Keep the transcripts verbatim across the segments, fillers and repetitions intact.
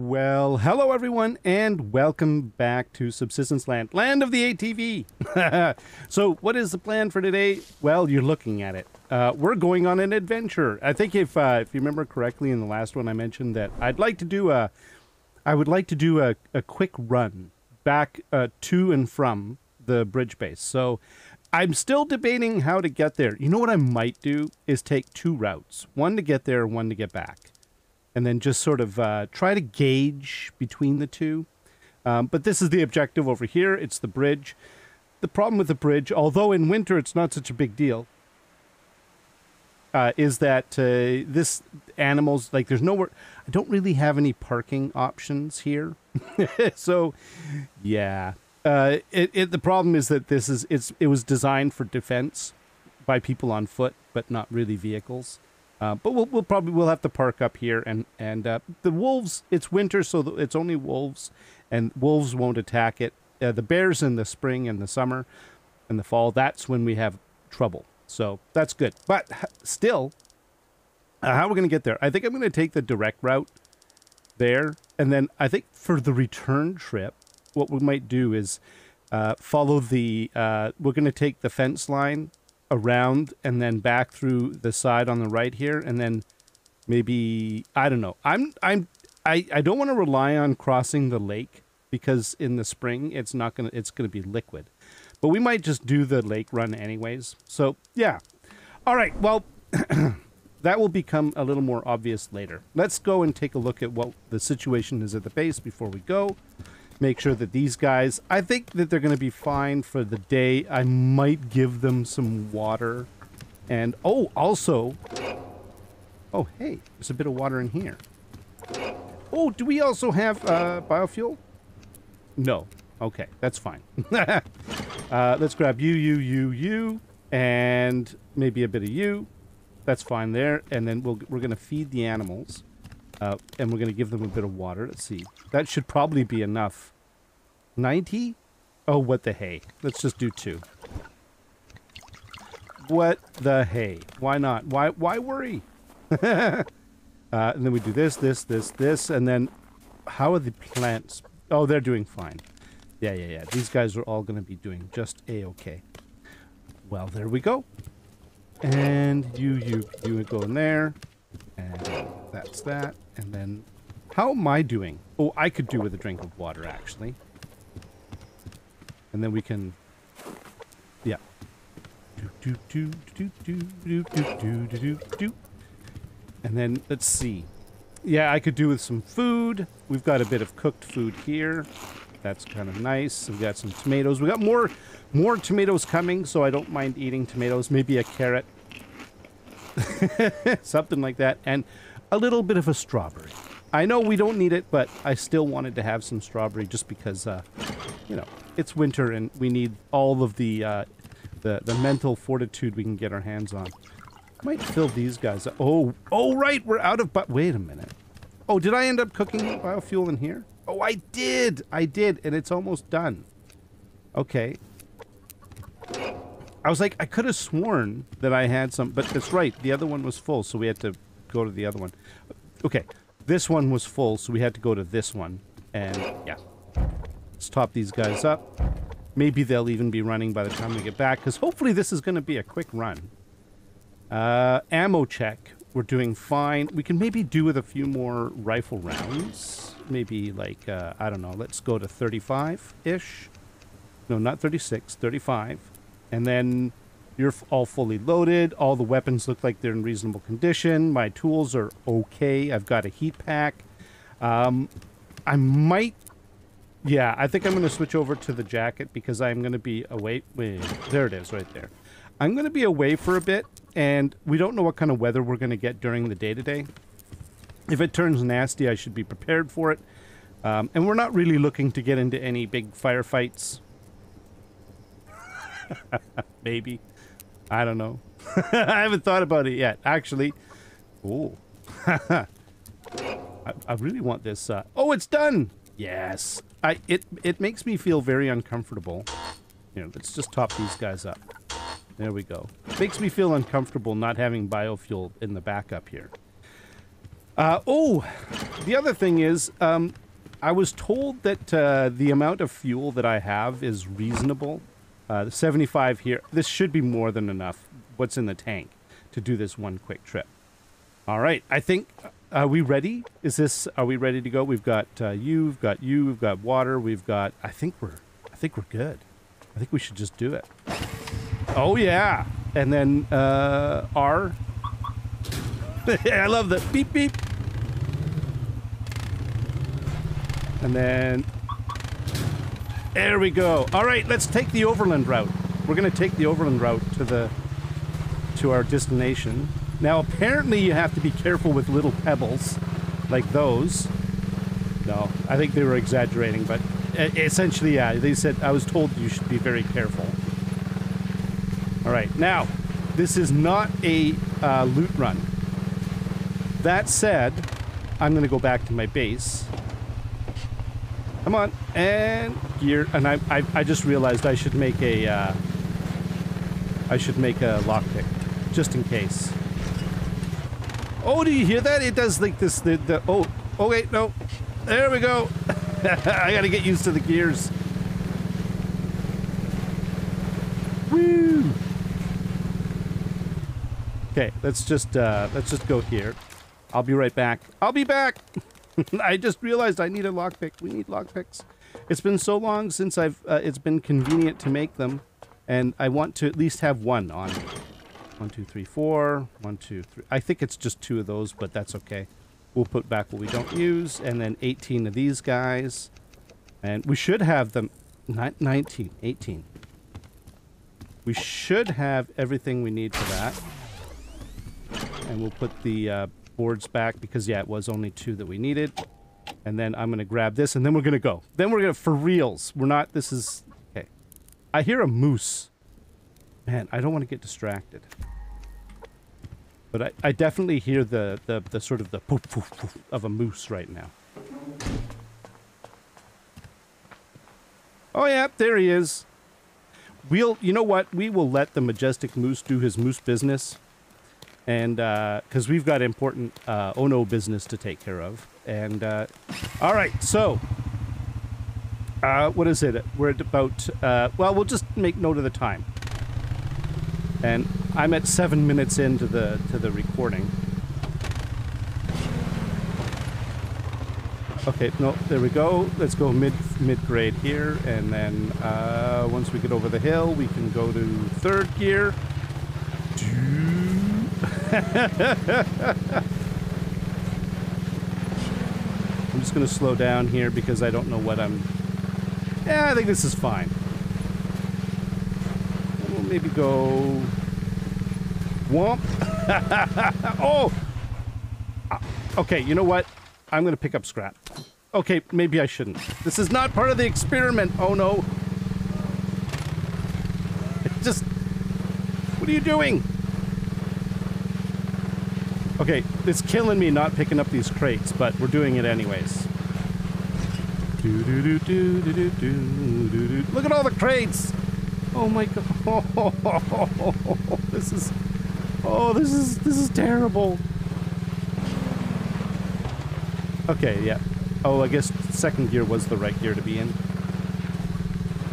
Well, hello everyone, and welcome back to Subsistence Land, land of the A T V. So what is the plan for today? Well, you're looking at it. Uh, we're going on an adventure. I think if uh, if you remember correctly, in the last one I mentioned that I'd like to do a, I would like to do a, a quick run back uh, to and from the bridge base. So I'm still debating how to get there. You know what I might do is take two routes, one to get there, one to get back. And then just sort of uh, try to gauge between the two. Um, but this is the objective over here. It's the bridge. The problem with the bridge, although in winter it's not such a big deal, uh, is that uh, this animals, like there's nowhere, I don't really have any parking options here. So, yeah. Uh, it, it, the problem is that this is, it's, it was designed for defense by people on foot, but not really vehicles. Uh, but we'll, we'll probably we'll have to park up here, and and uh, the wolves. It's winter, so the, it's only wolves, and wolves won't attack it. Uh, the bears in the spring and the summer, and the fall. That's when we have trouble. So that's good. But still, uh, how are we going to get there? I think I'm going to take the direct route there, and then I think for the return trip, what we might do is uh, follow the. Uh, we're going to take the fence line around and then back through the side on the right here, and then maybe I don't know. I'm I'm I I don't want to rely on crossing the lake, because in the spring it's not gonna it's gonna be liquid. But we might just do the lake run anyways. So yeah. All right. Well, that will become a little more obvious later. Let's go and take a look at what the situation is at the base before we go. Make sure that these guys, I think that they're going to be fine for the day. I might give them some water. And, oh, also, oh, hey, there's a bit of water in here. Oh, do we also have uh, biofuel? No. Okay, that's fine. uh, let's grab you, you, you, you, and maybe a bit of you. That's fine there. And then we'll, we're going to feed the animals. Uh, and we're going to give them a bit of water. Let's see. That should probably be enough. ninety? Oh, what the hey. Let's just do two. What the hey. Why not? Why Why worry? uh, and then we do this, this, this, this. And then how are the plants? Oh, they're doing fine. Yeah, yeah, yeah. These guys are all going to be doing just A-okay. Well, there we go. And you, you, you go in there. And that's that. And then how am I doing? Oh, I could do with a drink of water, actually. And then we can, yeah. Do, do, do, do, do, do, do, do, do, do. And then let's see. Yeah, I could do with some food. We've got a bit of cooked food here. That's kind of nice. We've got some tomatoes. We got more, more tomatoes coming, so I don't mind eating tomatoes. Maybe a carrot. Something like that, and a little bit of a strawberry. I know we don't need it, but I still wanted to have some strawberry just because, uh, you know, it's winter and we need all of the, uh, the the mental fortitude we can get our hands on. Might fill these guys up. Oh, oh right, we're out of but wait a minute. Oh, did I end up cooking biofuel in here? Oh, I did, I did, and it's almost done. Okay. I was like, I could have sworn that I had some, but that's right. The other one was full, so we had to go to the other one. Okay, this one was full, so we had to go to this one. And yeah, let's top these guys up. Maybe they'll even be running by the time we get back, because hopefully this is going to be a quick run. Uh, ammo check. We're doing fine. We can maybe do with a few more rifle rounds. Maybe like, uh, I don't know, let's go to thirty-five-ish. No, not thirty-six, thirty-five. And then you're all fully loaded. All the weapons look like they're in reasonable condition. My tools are okay. I've got a heat pack. Um, I might... Yeah, I think I'm going to switch over to the jacket because I'm going to be away... Wait, there it is right there. I'm going to be away for a bit, and we don't know what kind of weather we're going to get during the day-to-day. If it turns nasty, I should be prepared for it. Um, and we're not really looking to get into any big firefights. Maybe. I don't know. I haven't thought about it yet. Actually, oh, I, I really want this. Uh, oh, it's done. Yes. I. It. It makes me feel very uncomfortable. You know, let's just top these guys up. There we go. It makes me feel uncomfortable not having biofuel in the backup here. Uh, oh, the other thing is, um, I was told that uh, the amount of fuel that I have is reasonable. Uh, seventy-five here. This should be more than enough. What's in the tank to do this one quick trip. All right. I think, are we ready? Is this, are we ready to go? We've got uh, you, we've got you, we've got water, we've got, I think we're, I think we're good. I think we should just do it. Oh yeah. And then uh, R. I love the beep, beep. And then, there we go. All right, let's take the overland route. We're gonna take the overland route to the, to our destination. Now, apparently you have to be careful with little pebbles like those. No, I think they were exaggerating, but essentially, yeah, they said, I was told you should be very careful. All right, now, this is not a uh, loot run. That said, I'm gonna go back to my base. Come on, and gear, and I, I, I just realized I should make a, uh, I should make a lockpick, just in case. Oh, do you hear that? It does like this, the, the oh, oh wait, no, there we go. I gotta get used to the gears. Woo! Okay, let's just, uh, let's just go here. I'll be right back. I'll be back! I just realized I need a lockpick. We need lockpicks. It's been so long since I've, uh, it's been convenient to make them. And I want to at least have one on. One, two, three, four. One, two, three. I think it's just two of those, but that's okay. We'll put back what we don't use. And then eighteen of these guys. And we should have them. Not nineteen, eighteen. We should have everything we need for that. And we'll put the, uh, boards back because yeah, it was only two that we needed. And then I'm gonna grab this and then we're gonna go. Then we're gonna, for reals, we're not, this is, okay. I hear a moose. Man, I don't want to get distracted. But I, I definitely hear the, the, the sort of the poof, poof, poof of a moose right now. Oh yeah, there he is. We'll, you know what? We will let the majestic moose do his moose business. And, because uh, we've got important uh, Ono business to take care of. And, uh, all right, so, uh, what is it? We're at about, uh, well, we'll just make note of the time. And I'm at seven minutes into the, to the recording. Okay, no, there we go. Let's go mid, mid-grade here. And then uh, once we get over the hill, we can go to third gear. I'm just gonna slow down here because I don't know what I'm. Yeah, I think this is fine. We'll maybe go. Womp. Oh. Okay, you know what? I'm gonna pick up scrap. Okay, maybe I shouldn't. This is not part of the experiment. Oh no! It just. What are you doing? Okay, it's killing me not picking up these crates, but we're doing it anyways. Look at all the crates! Oh my god! Oh, this is, oh, this is, this is terrible. Okay, yeah. Oh, I guess second gear was the right gear to be in.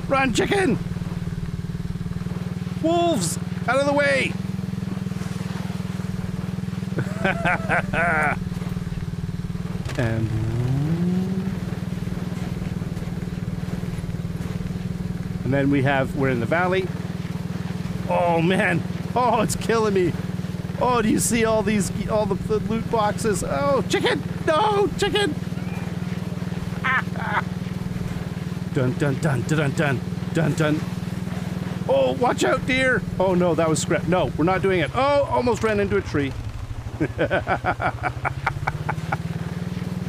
Run, chicken! Wolves, out of the way! And and then we have, we're in the valley. Oh man, oh it's killing me. Oh, do you see all these, all the, the loot boxes? Oh, chicken, no, chicken. Dun dun dun dun dun dun dun. Oh, watch out, deer. Oh no, that was scrap. No, we're not doing it. Oh, almost ran into a tree.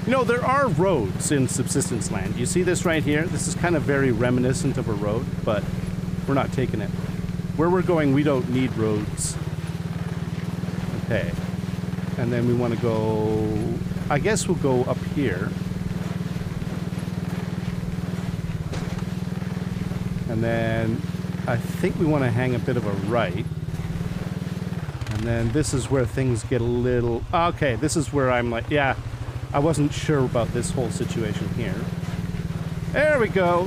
You know, there are roads in Subsistence Land. You see this right here? This is kind of very reminiscent of a road, but we're not taking it. Where we're going, we don't need roads. Okay. And then we want to go... I guess we'll go up here. And then I think we want to hang a bit of a right. And then this is where things get a little... Okay, this is where I'm like, yeah, I wasn't sure about this whole situation here. There we go.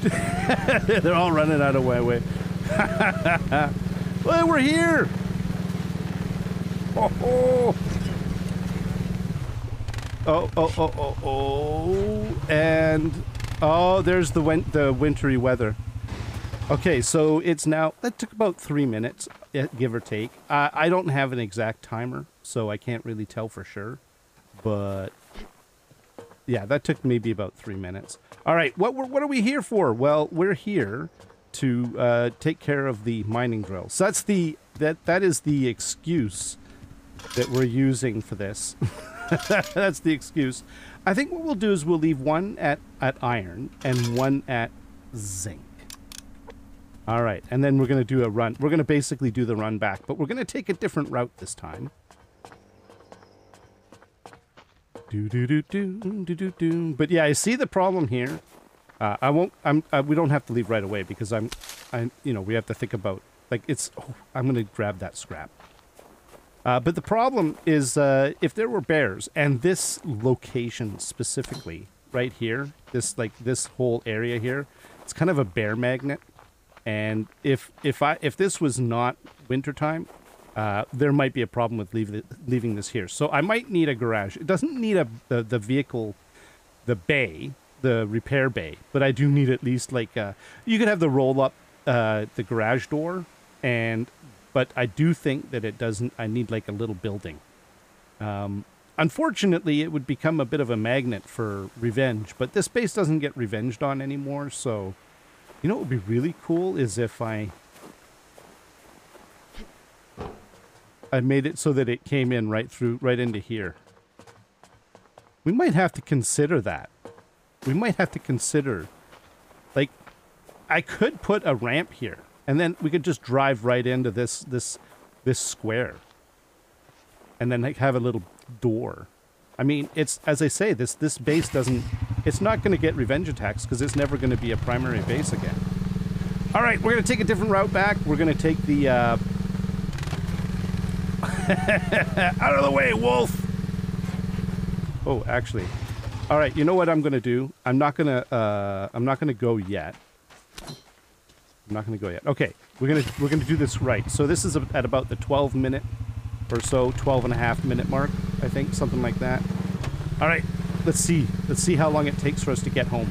They're all running out of my way. Well, we're here. Oh, oh. Oh, oh, oh, oh, oh, and oh, there's the win the wintry weather. Okay, so it's now, that took about three minutes, give or take. I, I don't have an exact timer, so I can't really tell for sure. But yeah, that took maybe about three minutes. All right, what, what are we here for? Well, we're here to uh, take care of the mining drills. So that's the, that, that is the excuse that we're using for this. That's the excuse. I think what we'll do is we'll leave one at, at iron and one at zinc. All right, and then we're going to do a run. We're going to basically do the run back, but we're going to take a different route this time. Do do do do do do do. But yeah, I see the problem here. Uh, I won't. I'm. I, we don't have to leave right away because I'm. I. You know, we have to think about like it's. Oh, I'm going to grab that scrap. Uh, but the problem is uh, if there were bears, and this location specifically, right here, this like this whole area here, it's kind of a bear magnet. And if if I if this was not wintertime, uh, there might be a problem with leave the, leaving this here. So I might need a garage. It doesn't need a the, the vehicle, the bay, the repair bay, but I do need at least like a, you could have the roll up uh, the garage door and. But I do think that it doesn't, I need like a little building. Um, unfortunately, it would become a bit of a magnet for revenge, but this base doesn't get revenged on anymore. So, you know what would be really cool is if I, I made it so that it came in right through, right into here. We might have to consider that. We might have to consider, like, I could put a ramp here. And then we could just drive right into this this this square, and then like have a little door. I mean, it's as I say, this this base doesn't. It's not going to get revenge attacks because it's never going to be a primary base again. All right, we're going to take a different route back. We're going to take the uh... out of the way, wolf. Oh, actually, all right. You know what I'm going to do? I'm not going to. Uh, I'm not going to go yet. I'm not going to go yet. Okay, we're going to we're going to do this right. So this is at about the twelve minute or so, twelve and a half minute mark, I think, something like that. All right, let's see. Let's see how long it takes for us to get home.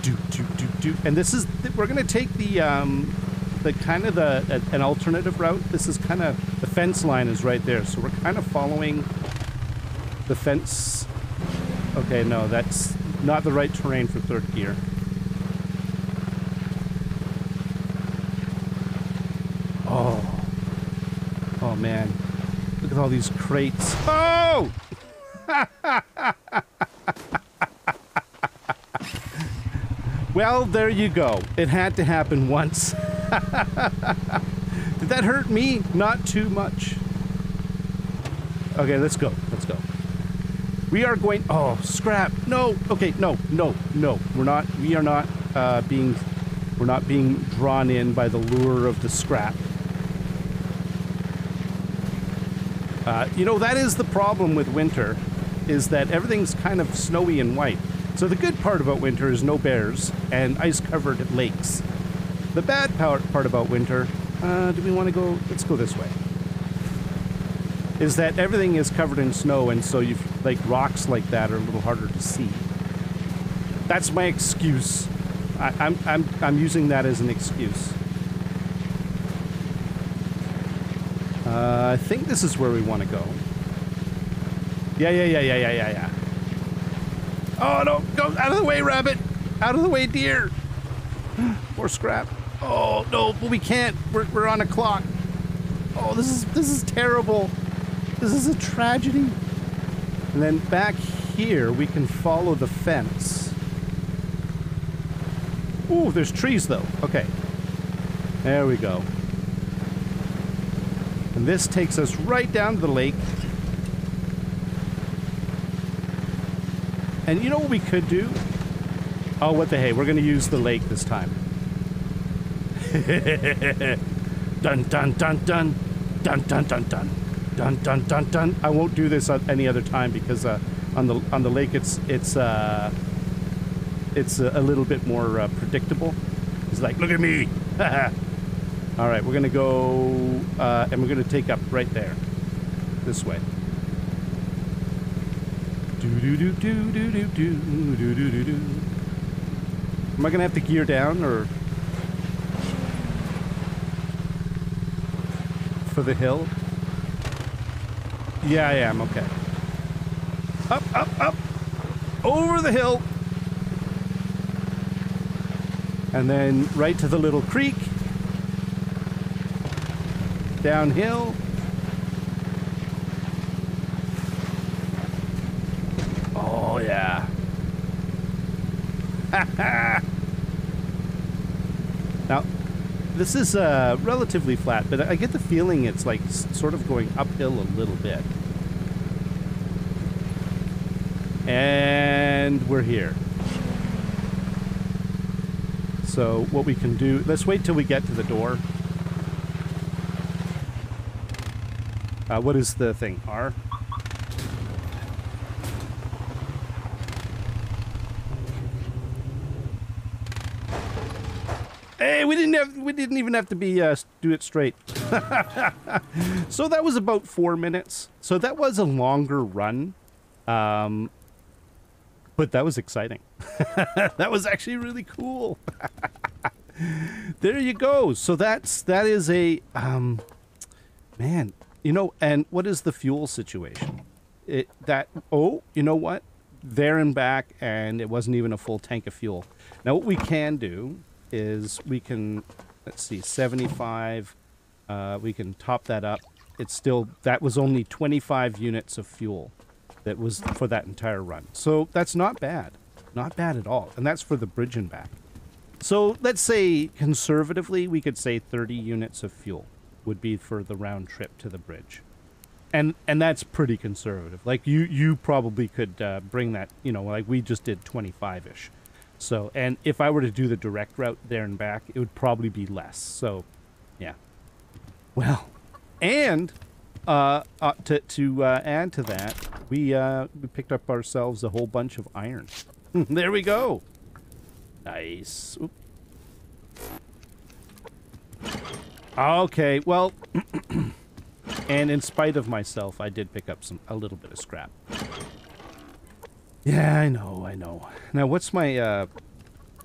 Do do do do. And this is we're going to take the um the kind of the a, an alternative route. This is kind of the fence line is right there. So we're kind of following the fence. Okay, no, that's not the right terrain for third gear. Oh, oh man, look at all these crates. Oh! Well, there you go. It had to happen once. Did that hurt me? Not too much. Okay, let's go, let's go. We are going, oh, scrap, no, okay, no, no, no. We're not, we are not uh, being, we're not being drawn in by the lure of the scrap. Uh, you know, that is the problem with winter, is that everything's kind of snowy and white. So the good part about winter is no bears and ice-covered lakes. The bad part about winter, uh, do we want to go, let's go this way, is that everything is covered in snow, and so you like rocks like that are a little harder to see. That's my excuse. I, I'm, I'm, I'm using that as an excuse. Uh, I think this is where we want to go. Yeah, yeah, yeah, yeah, yeah, yeah, yeah. Oh, no, go out of the way, rabbit. Out of the way, deer. More scrap. Oh, no, but we can't. We're, we're on a clock. Oh, this is, this is terrible. This is a tragedy. And then back here, we can follow the fence. Ooh, there's trees, though. Okay. There we go. And this takes us right down to the lake. And you know what we could do? Oh, what the hey, we're going to use the lake this time. Dun dun dun dun dun dun dun dun dun dun dun dun. I won't do this on any other time because uh, on the on the lake it's it's uh, it's a little bit more uh, predictable. It's like, look at me. All right, we're gonna go uh, and we're gonna take up right there, this way. Do do do do do do do do do do do. Am I gonna have to gear down or? For the hill? Yeah, I am. Okay. Up, up, up. Over the hill. And then right to the little creek. Downhill. Oh, yeah. Ha ha. Now, this is uh, relatively flat, but I get the feeling it's like sort of going uphill a little bit. And we're here. So what we can do, let's wait till we get to the door. Uh, what is the thing? R? Hey, we didn't have, we didn't even have to be uh, do it straight. So that was about four minutes. So that was a longer run, um, but that was exciting. That was actually really cool. There you go. So that's that is a um, man. You know, and what is the fuel situation? It that oh, you know what? There and back, and it wasn't even a full tank of fuel. Now what we can do is we can, let's see, seventy-five, uh, we can top that up. It's still, that was only twenty-five units of fuel that was for that entire run. So that's not bad, not bad at all. And that's for the bridge and back. So let's say conservatively, we could say thirty units of fuel would be for the round trip to the bridge. And and that's pretty conservative. Like you, you probably could uh, bring that, you know, like we just did twenty-five-ish. So, and if I were to do the direct route there and back, it would probably be less. So, yeah. Well, and uh, uh, to, to uh, add to that, we, uh, we picked up ourselves a whole bunch of iron. There we go. Nice. Oop. Okay, well, and in spite of myself, I did pick up some a little bit of scrap. Yeah, I know, I know. Now, what's my, uh...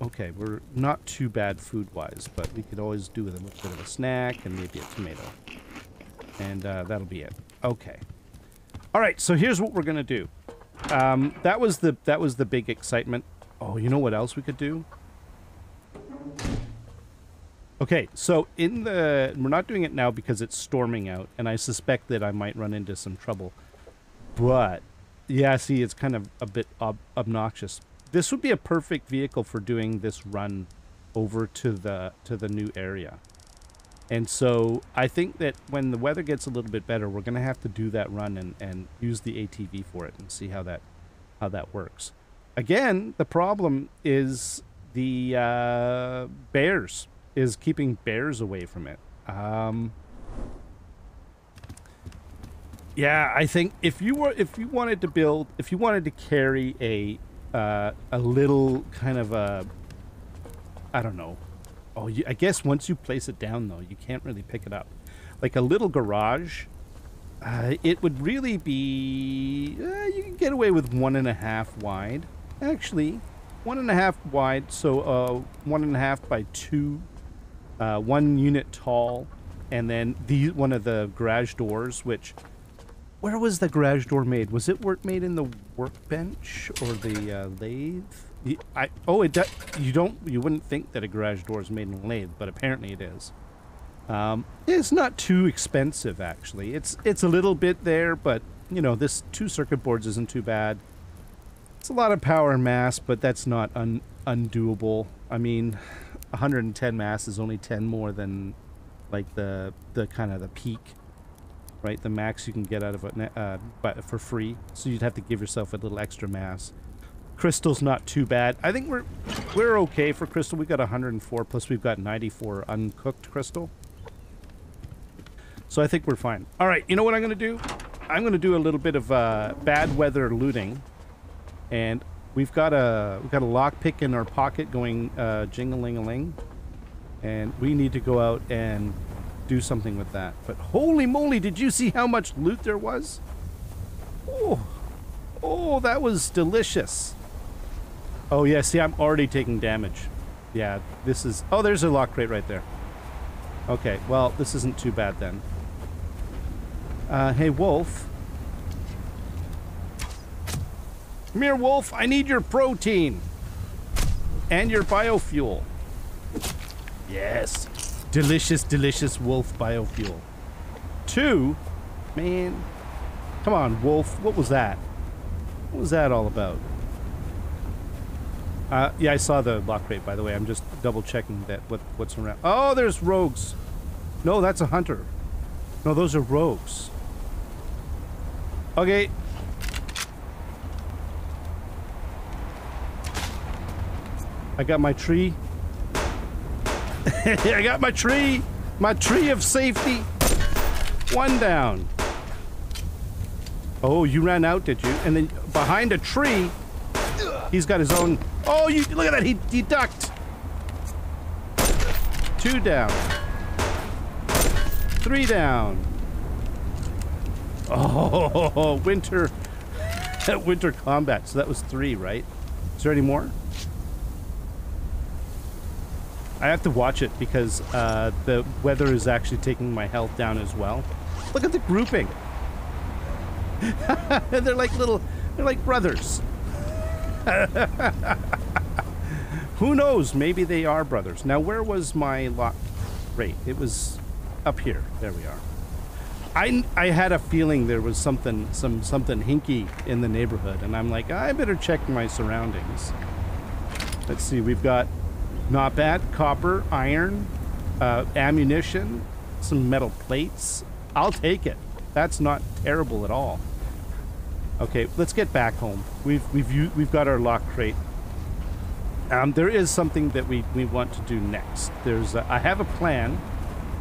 okay, we're not too bad food-wise, but we could always do with a little bit of a snack and maybe a tomato. And, uh, that'll be it. Okay. Alright, so here's what we're gonna do. Um, that was the, that was the big excitement. Oh, you know what else we could do? Okay, so in the... we're not doing it now because it's storming out, and I suspect that I might run into some trouble. But... yeah, see, it's kind of a bit ob obnoxious. This would be a perfect vehicle for doing this run over to the to the new area. And so I think that when the weather gets a little bit better, we're going to have to do that run and, and use the A T V for it and see how that how that works. Again, the problem is the uh, bears, is keeping bears away from it. Um... Yeah, I think if you were, if you wanted to build, if you wanted to carry a, uh, a little kind of a, I don't know. Oh, you, I guess once you place it down though, you can't really pick it up. Like a little garage, uh, it would really be, uh, you can get away with one and a half wide. Actually, one and a half wide, so uh, one and a half by two, uh, one unit tall, and then the one of the garage doors, which... where was the garage door made? Was it work made in the workbench or the uh, lathe? The, I, oh, it do, you don't you wouldn't think that a garage door is made in a lathe, but apparently it is. Um, it's not too expensive actually. It's it's a little bit there, but you know this two circuit boards isn't too bad. It's a lot of power and mass, but that's not un, undoable. I mean, one hundred ten mass is only ten more than like the the kind of the peak. Right, the max you can get out of it, uh, but for free. So you'd have to give yourself a little extra mass. Crystal's not too bad. I think we're we're okay for crystal. We got one hundred four plus we've got ninety-four uncooked crystal. So I think we're fine. All right, you know what I'm going to do? I'm going to do a little bit of uh, bad weather looting. And we've got a we've got a lockpick in our pocket going uh, jing-a-ling-a-ling. And we need to go out and do something with that. But holy moly, did you see how much loot there was? Oh, oh, that was delicious. Oh, yeah, see, I'm already taking damage. Yeah, this is... Oh, there's a lock crate right there. Okay, well, this isn't too bad then. Uh, hey, Wolf. Come here, Wolf. I need your protein. And your biofuel. Yes. Delicious, delicious wolf biofuel. Two? Man. Come on, Wolf. What was that? What was that all about? Uh, yeah, I saw the block crate, by the way. I'm just double-checking that what what's around. Oh, there's rogues. No, that's a hunter. No, those are rogues. Okay. I got my tree. I got my tree. My tree of safety. One down. Oh, you ran out, did you? And then behind a tree, he's got his own... Oh, you look at that. He, he ducked. Two down. Three down. Oh, winter. Winter combat. So that was three, right? Is there any more? I have to watch it because uh, the weather is actually taking my health down as well. Look at the grouping. They're like little... They're like brothers. Who knows? Maybe they are brothers. Now, where was my lock crate? It was up here. There we are. I, I had a feeling there was something some something hinky in the neighborhood, and I'm like, I better check my surroundings. Let's see. We've got not bad copper, iron, uh, ammunition, some metal plates. I'll take it. That's not terrible at all. Okay, let's get back home. We've we've we've got our lock crate. Um, there is something that we we want to do next. There's a, I have a plan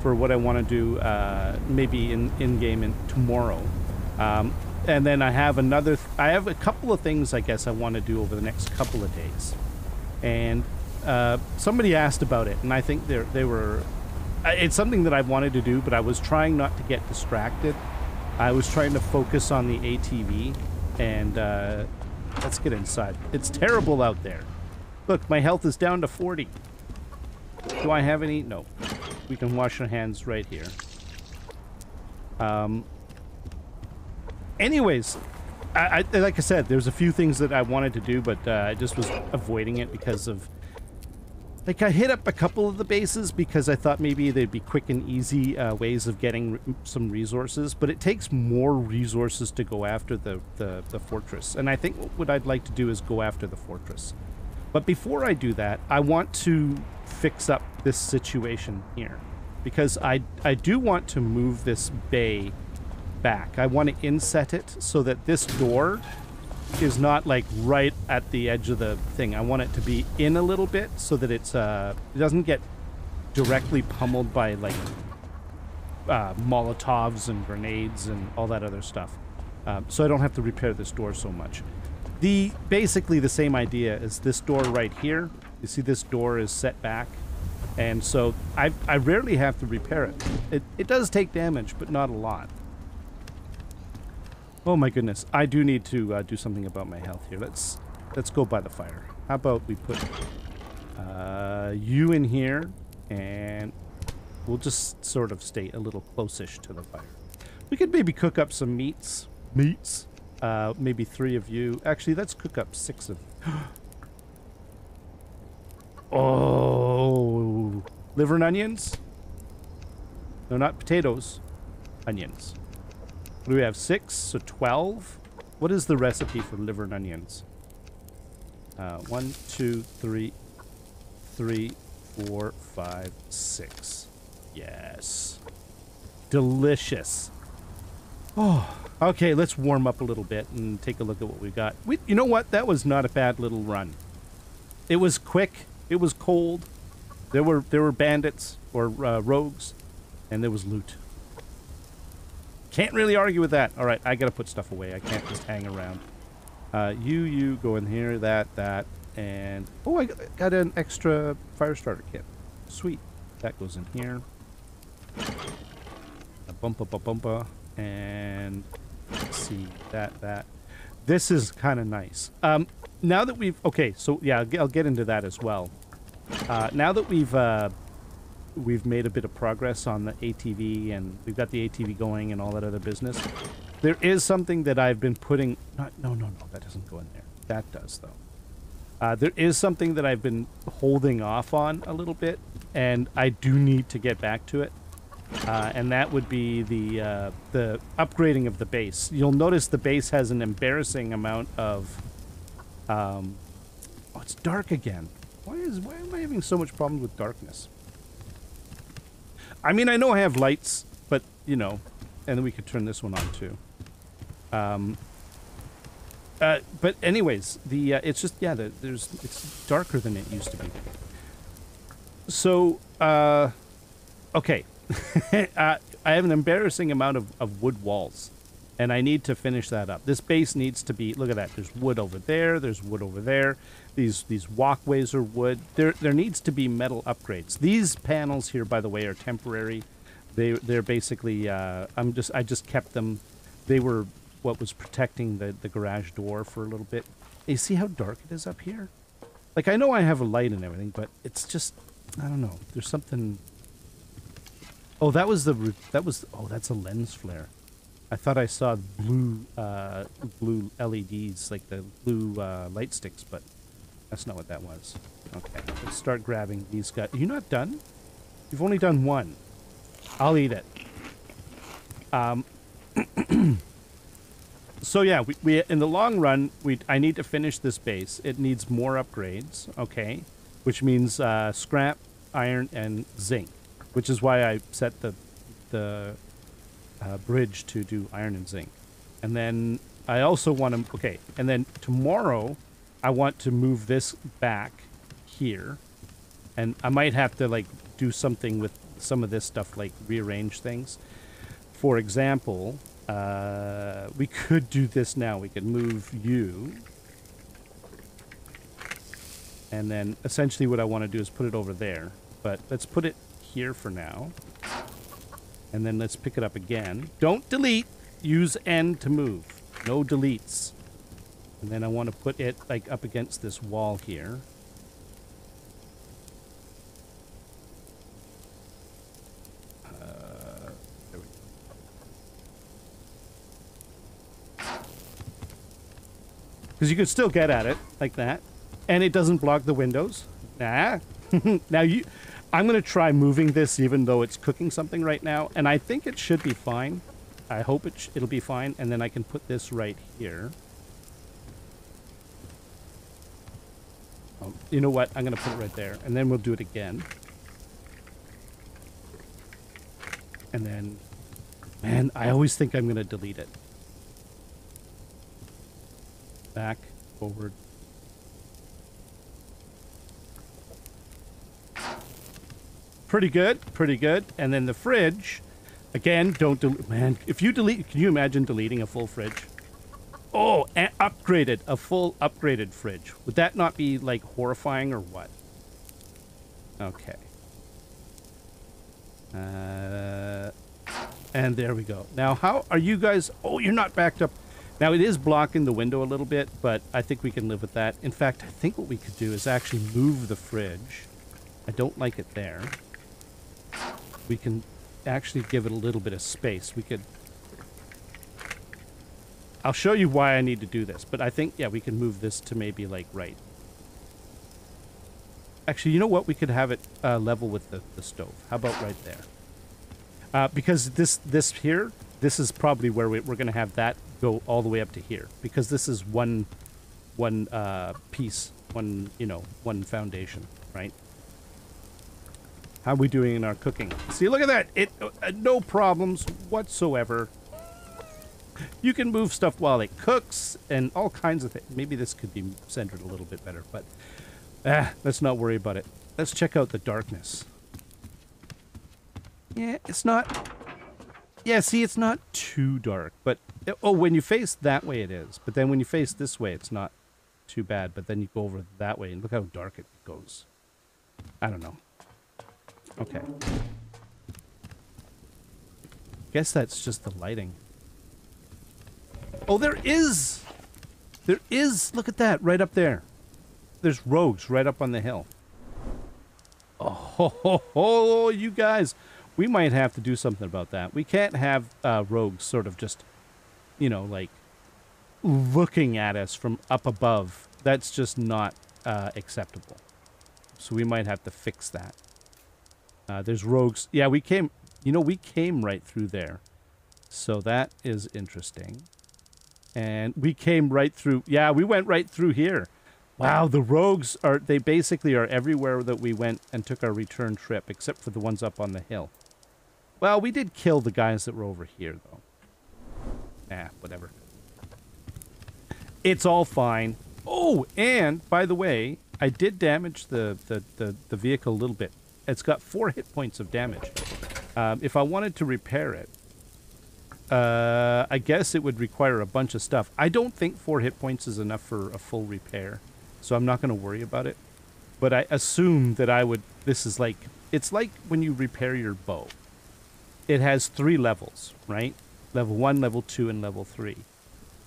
for what I want to do. Uh, maybe in in game in tomorrow, um, and then I have another. Th I have a couple of things I guess I want to do over the next couple of days. And uh, somebody asked about it, and I think they they were. It's something that I wanted to do, but I was trying not to get distracted. I was trying to focus on the A T V, and uh, let's get inside. It's terrible out there. Look, my health is down to forty. Do I have any? No. We can wash our hands right here. Um. Anyways, I, I, like I said, there's a few things that I wanted to do, but uh, I just was avoiding it because of... Like, I hit up a couple of the bases because I thought maybe they'd be quick and easy uh, ways of getting r some resources, but it takes more resources to go after the, the, the fortress. And I think what I'd like to do is go after the fortress. But before I do that, I want to fix up this situation here because I, I do want to move this bay back. I want to inset it so that this door is not like right at the edge of the thing. I want it to be in a little bit so that it's uh it doesn't get directly pummeled by like uh, Molotovs and grenades and all that other stuff. Um, so I don't have to repair this door so much. The basically the same idea is this door right here. You see this door is set back, and so I I rarely have to repair it. It it does take damage, but not a lot. Oh my goodness, I do need to uh, do something about my health here. Let's let's go by the fire. How about we put uh, you in here, and we'll just sort of stay a little close-ish to the fire. We could maybe cook up some meats. Meats? Uh, maybe three of you. Actually, let's cook up six of you. Oh! Liver and onions? No, not potatoes. Onions. We have six, so twelve. What is the recipe for liver and onions? Uh, one, two, three, three, four, five, six. Yes. Delicious. Oh, okay, let's warm up a little bit and take a look at what we've got. We, you know what? That was not a bad little run. It was quick. It was cold. There were, there were bandits or uh, rogues, and there was loot. Can't really argue with that. All right, I gotta put stuff away. I can't just hang around. Uh, you, you, go in here, that, that, and... Oh, I got an extra fire starter kit. Sweet. That goes in here. A bumpa, bumpa, bumpa. And let's see, that, that. This is kind of nice. Um, now that we've... Okay, so yeah, I'll get into that as well. Uh, now that we've... Uh, we've made a bit of progress on the A T V and we've got the A T V going and all that other business. There is something that I've been putting... Not, no, no, no, that doesn't go in there. That does, though. Uh, there is something that I've been holding off on a little bit, and I do need to get back to it. Uh, and that would be the, uh, the upgrading of the base. You'll notice the base has an embarrassing amount of... Um, oh, it's dark again. Why, is, why am I having so much problem with darkness? I mean, I know I have lights, but, you know, and then we could turn this one on, too. Um, uh, but anyways, the, uh, it's just, yeah, the, there's, it's darker than it used to be. So, uh, okay. uh, I have an embarrassing amount of, of wood walls, and I need to finish that up. This base needs to be, look at that, there's wood over there, there's wood over there. These, these walkways are wood. There, there needs to be metal upgrades. These panels here, by the way, are temporary. They, they're basically, uh, I'm just, I just kept them. They were what was protecting the, the garage door for a little bit. You see how dark it is up here? Like, I know I have a light and everything, but it's just, I don't know. There's something. Oh, that was the, that was, oh, that's a lens flare. I thought I saw blue, uh, blue L E Ds, like the blue, uh, light sticks, but. That's not what that was. Okay, let's start grabbing these guys. Are you not done? You've only done one. I'll eat it. Um, so yeah, we, we in the long run, we I need to finish this base. It needs more upgrades, okay? Which means uh, scrap, iron, and zinc, which is why I set the the uh, bridge to do iron and zinc. And then I also want to, okay, and then tomorrow... I want to move this back here, and I might have to like do something with some of this stuff, like rearrange things. For example, uh, we could do this now. We could move you, and then essentially what I want to do is put it over there, but let's put it here for now, and then let's pick it up again. Don't delete. Use N to move. No deletes. And then I want to put it, like, up against this wall here. Uh, there we go. Because you could still get at it, like that. And it doesn't block the windows. Nah. Now, you, I'm going to try moving this, even though it's cooking something right now. And I think it should be fine. I hope it sh- it'll be fine. And then I can put this right here. You know what? I'm going to put it right there, and then we'll do it again. And then, man, I always think I'm going to delete it. Back, forward. Pretty good, pretty good. And then the fridge, again, don't delete. Man, if you delete, can you imagine deleting a full fridge? Oh, and upgraded. A full upgraded fridge. Would that not be, like, horrifying or what? Okay. Uh, and there we go. Now, how are you guys... Oh, you're not backed up. Now, it is blocking the window a little bit, but I think we can live with that. In fact, I think what we could do is actually move the fridge. I don't like it there. We can actually give it a little bit of space. We could... I'll show you why I need to do this, but I think, yeah, we can move this to maybe, like, right. Actually, you know what? We could have it uh, level with the, the stove. How about right there? Uh, because this this here, this is probably where we, we're going to have that go all the way up to here. Because this is one, one uh, piece, one, you know, one foundation, right? How are we doing in our cooking? See, look at that! It uh, no problems whatsoever. You can move stuff while it cooks and all kinds of things. Maybe this could be centered a little bit better, but ah, let's not worry about it. Let's check out the darkness. Yeah, it's not... Yeah, see, it's not too dark, but... Oh, when you face that way, it is. But then when you face this way, it's not too bad. But then you go over that way, and look how dark it goes. I don't know. Okay. Guess that's just the lighting. Oh, there is! There is! Look at that, right up there. There's rogues right up on the hill. Oh, ho, ho, ho, you guys! We might have to do something about that. We can't have uh, rogues sort of just, you know, like, looking at us from up above. That's just not uh, acceptable. So we might have to fix that. Uh, there's rogues. Yeah, we came, you know, we came right through there. So that is interesting. And we came right through. Yeah, we went right through here. Wow, the rogues are, they basically are everywhere that we went and took our return trip, except for the ones up on the hill. Well, we did kill the guys that were over here, though. Nah, whatever. It's all fine. Oh, and, by the way, I did damage the, the, the, the vehicle a little bit. It's got four hit points of damage. Um, if I wanted to repair it, uh, I guess it would require a bunch of stuff. I don't think four hit points is enough for a full repair, so I'm not going to worry about it. But I assume that I would... This is like... It's like when you repair your bow. It has three levels, right? Level one, level two, and level three.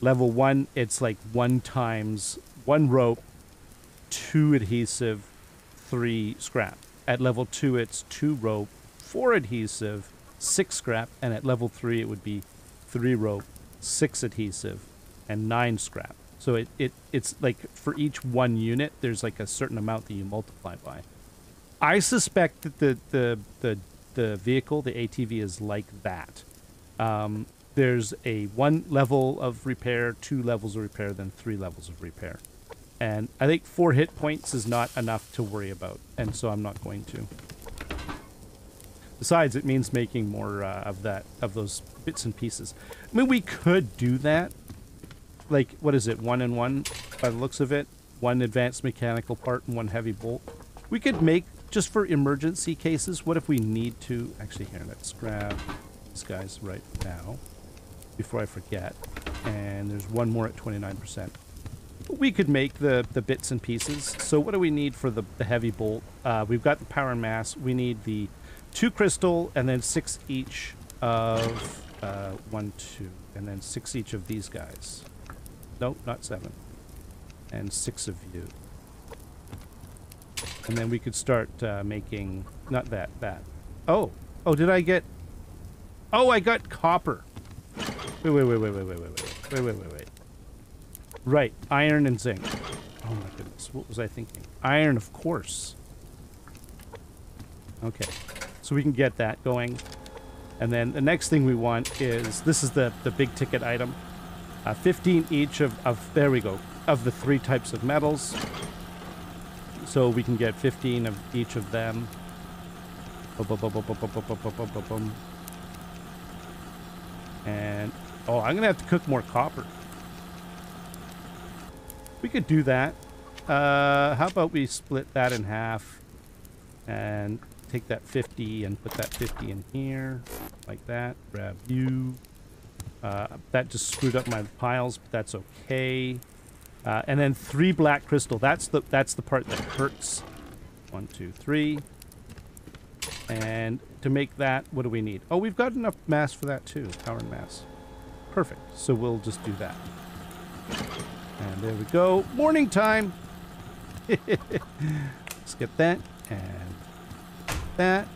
Level one, it's like one times one rope, two adhesive, three scrap. At level two, it's two rope, four adhesive, six scrap. And at level three, it would be three rope, six adhesive, and nine scrap. So it, it it's like for each one unit, there's like a certain amount that you multiply by. I suspect that the, the, the, the vehicle, the A T V, is like that. Um, there's a one level of repair, two levels of repair, then three levels of repair. And I think four hit points is not enough to worry about, and so I'm not going to. Besides, it means making more uh, of that, of those bits and pieces. I mean, we could do that. Like, what is it, one and one, by the looks of it? One advanced mechanical part and one heavy bolt. We could make, just for emergency cases, what if we need to... Actually, here, let's grab... these guys right now before I forget. And there's one more at twenty-nine percent. We could make the the bits and pieces. So what do we need for the, the heavy bolt? Uh, we've got the power and mass. We need the two crystal and then six each of uh, one, two, and then six each of these guys. Nope, not seven. And six of you. And then we could start uh, making not that that. Oh, oh, did I get? Oh, I got copper. Wait, wait, wait, wait, wait, wait, wait, wait, wait, wait, wait. Right, iron and zinc. Oh my goodness, what was I thinking? Iron, of course. Okay, so we can get that going. And then the next thing we want is, this is the, the big ticket item. Uh, fifteen each of, of, there we go, of the three types of metals. So we can get fifteen of each of them. And, oh, I'm going to have to cook more copper. We could do that. Uh, how about we split that in half and take that fifty and put that fifty in here, like that. Grab you. Uh, that just screwed up my piles, but that's okay. Uh, and then three black crystal. That's the, that's the part that hurts. One, two, three. And to make that, what do we need? Oh, we've got enough mass for that too. Power and mass. Perfect. So we'll just do that. And there we go. Morning time! Let's get that. And that.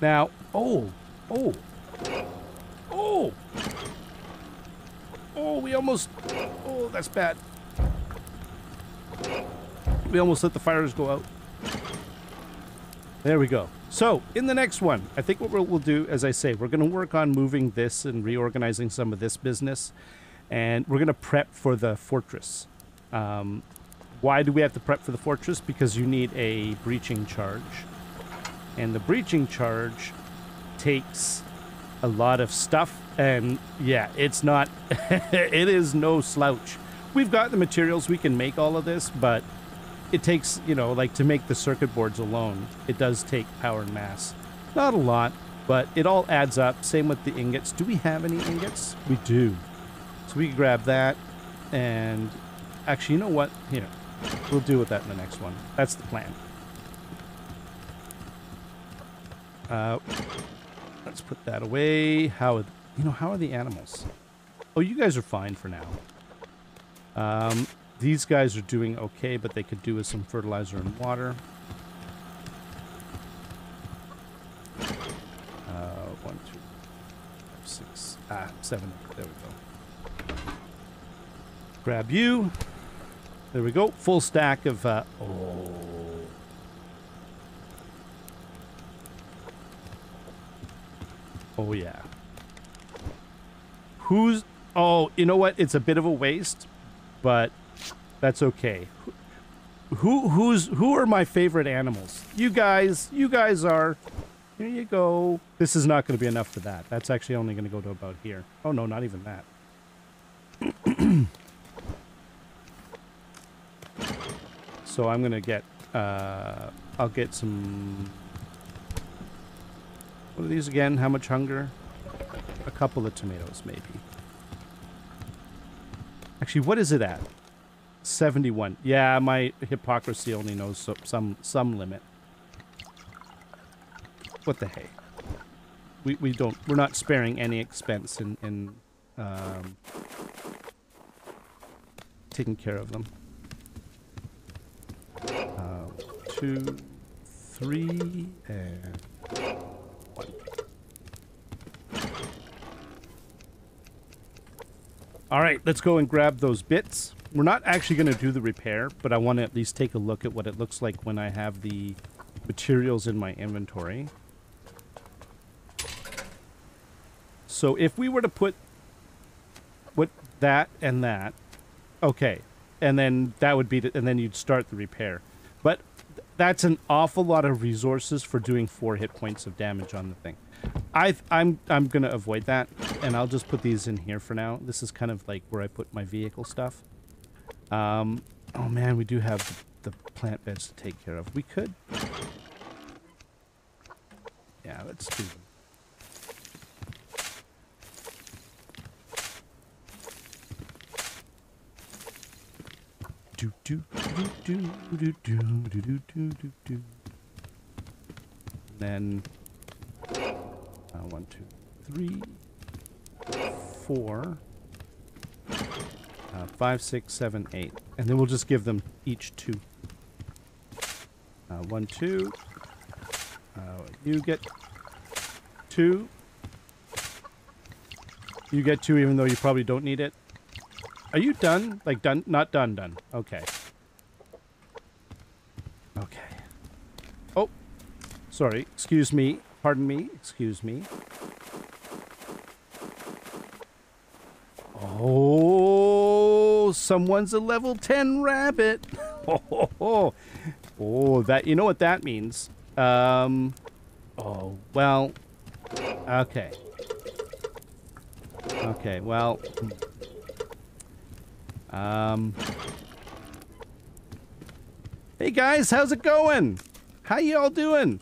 Now, oh! Oh! Oh! Oh, we almost... Oh, that's bad. We almost let the fires go out. There we go. So, in the next one, I think what we'll, we'll do, as I say, we're going to work on moving this and reorganizing some of this business. And we're going to prep for the fortress. Um, why do we have to prep for the fortress? Because you need a breaching charge. And the breaching charge takes a lot of stuff. And, yeah, it's not... it is no slouch. We've got the materials. We can make all of this, but... It takes, you know, like to make the circuit boards alone, it does take power and mass. Not a lot, But it all adds up. Same with the ingots. Do we have any ingots? We do. So we can grab that. And actually, you know what? Here. We'll deal with that in the next one. That's the plan. Uh, let's put that away. How are the, you know, how are the animals? Oh, you guys are fine for now. Um, these guys are doing okay, but they could do with some fertilizer and water. Uh, one, two, five, six, ah, seven. There we go. Grab you. There we go. Full stack of... Uh, oh. Oh, yeah. Who's... Oh, you know what? It's a bit of a waste, but that's okay. Who, who's, who are my favorite animals? You guys. You guys are. Here you go. This is not going to be enough for that. That's actually only going to go to about here. Oh, no, not even that. So I'm going to get, uh, I'll get some, what are these again? How much hunger? A couple of tomatoes, maybe. Actually, what is it at? seventy-one. Yeah, my hypocrisy only knows so, some some limit. What the heck? We, we don't, we're not sparing any expense in, in um, taking care of them. Uh, two, three, and one. All right, let's go and grab those bits. We're not actually going to do the repair, but I want to at least take a look at what it looks like when I have the materials in my inventory. So if we were to put what that and that, okay, and then that would be, and then you'd start the repair. But th that's an awful lot of resources for doing four hit points of damage on the thing. I I'm I'm gonna avoid that, and I'll just put these in here for now. This is kind of like where I put my vehicle stuff. Um, oh man, we do have the plant beds to take care of. We could, yeah, let's do them. Do do do do do do do do do do do. Then uh, one, two, three, four, uh, five, six, seven, eight, and then we'll just give them each two. Uh, one, two. Uh, you get two. You get two, even though you probably don't need it. Are you done? Like, done? Not done, done. Okay. Okay. Oh. Sorry. Excuse me. Pardon me. Excuse me. Oh, someone's a level ten rabbit. Oh, oh, oh. Oh, that, you know what that means. Um, oh, well. Okay. Okay, well... Um, hey guys, how's it going? How you all doing?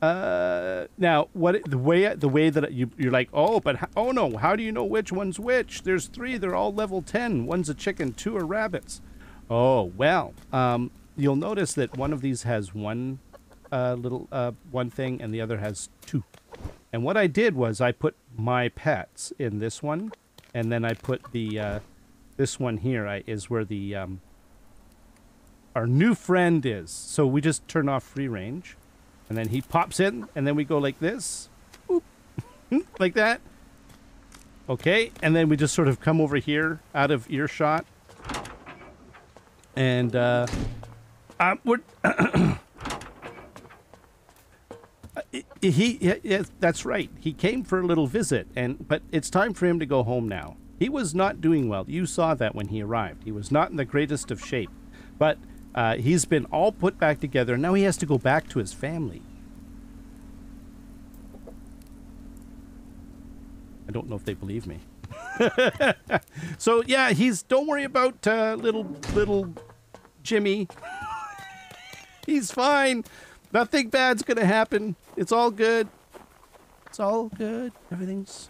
Uh, now what the way the way that you you're like, oh, but how, oh no, how do you know which one's which? There's three, they're all level ten. One's a chicken, two are rabbits. Oh well, um, you'll notice that one of these has one uh, little uh, one thing, and the other has two. And what I did was I put my pets in this one, and then I put the. Uh, This one here I, is where the um, our new friend is. So we just turn off free range, and then he pops in, and then we go like this, Oop. like that. Okay, and then we just sort of come over here out of earshot, and uh, um, we're he, he yeah, that's right. He came for a little visit, and but it's time for him to go home now. He was not doing well. You saw that when he arrived. He was not in the greatest of shape. But uh, he's been all put back together, and now he has to go back to his family. I don't know if they believe me. So, yeah, he's... Don't worry about uh, little, little Jimmy. He's fine. Nothing bad's going to happen. It's all good. It's all good. Everything's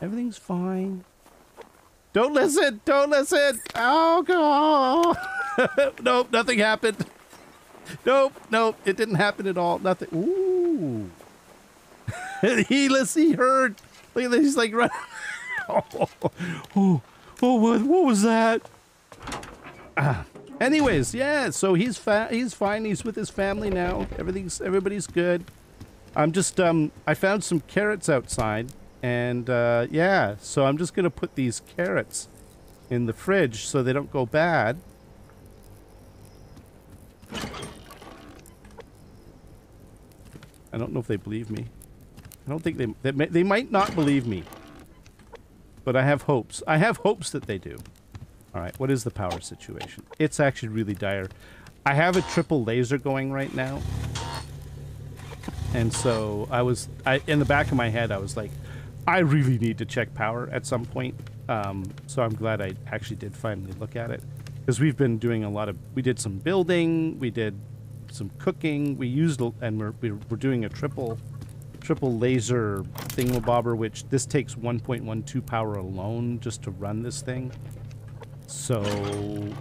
everything's fine. Don't listen. Don't listen. Alcohol. Nope. Nothing happened. Nope. Nope. It didn't happen at all. Nothing. Ooh. he listen. He heard. Look at this. He's like running. oh, oh, oh, what, what was that? Ah. Anyways, yeah, so he's fa he's fine. He's with his family now. Everything's everybody's good. I'm just um I found some carrots outside, and uh, yeah, so I'm just gonna put these carrots in the fridge so they don't go bad. I don't know if they believe me. I don't think they they, may, they might not believe me, but I have hopes. I have hopes that they do. All right, what is the power situation? It's actually really dire. I have a triple laser going right now. And so I was, I, in the back of my head, I was like, I really need to check power at some point. Um, so I'm glad I actually did finally look at it. Because we've been doing a lot of, we did some building, we did some cooking, we used, and we're, we're doing a triple, triple laser thingamabobber, which this takes one point one two power alone just to run this thing. So,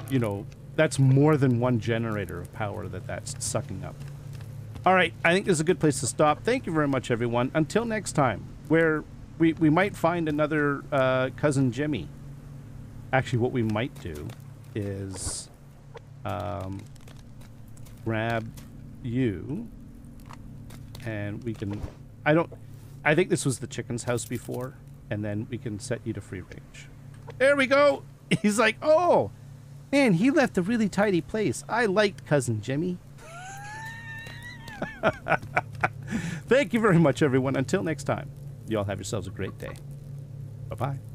you know, that's more than one generator of power that that's sucking up. All right, I think this is a good place to stop. Thank you very much, everyone. Until next time, where we, we might find another uh, Cousin Jimmy. Actually, what we might do is um, grab you, and we can... I don't... I think this was the chicken's house before, and then we can set you to free range. There we go! He's like, oh, man, he left a really tidy place. I liked Cousin Jimmy. Thank you very much, everyone. Until next time, y'all have yourselves a great day. Bye-bye.